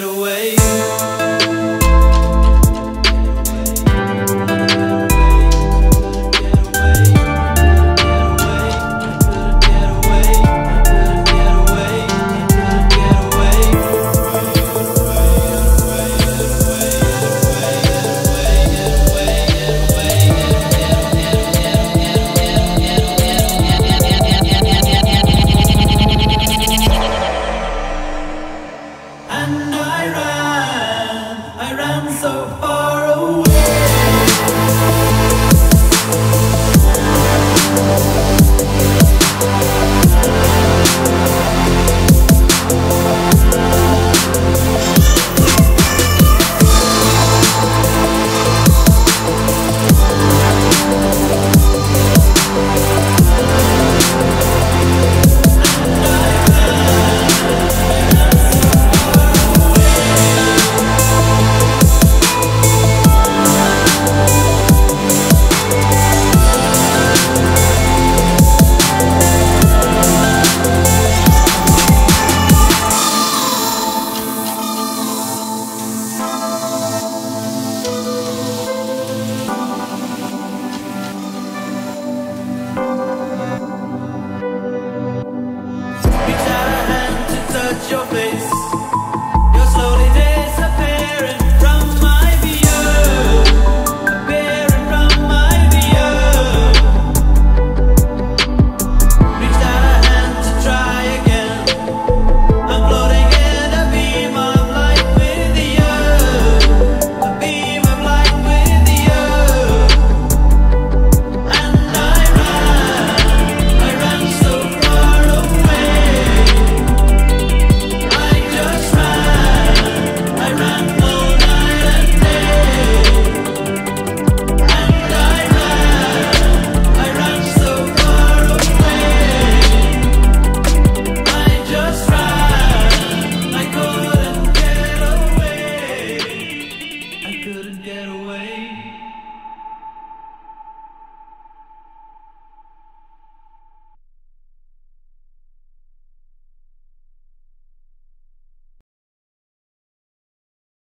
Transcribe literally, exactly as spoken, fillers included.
get away. And I ran, I ran so far.